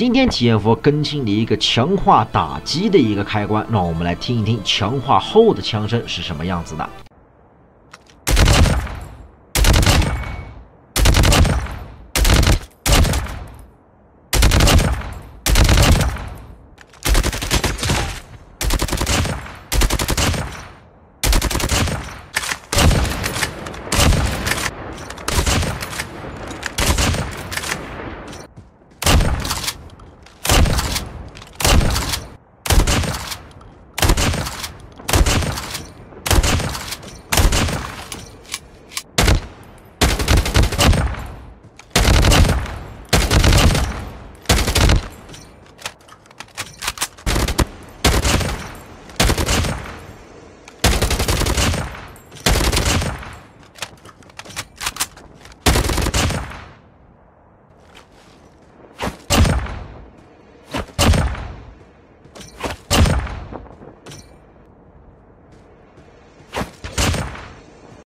今天体验佛更新的一个强化打击的一个开关，让我们来听一听强化后的枪声是什么样子的。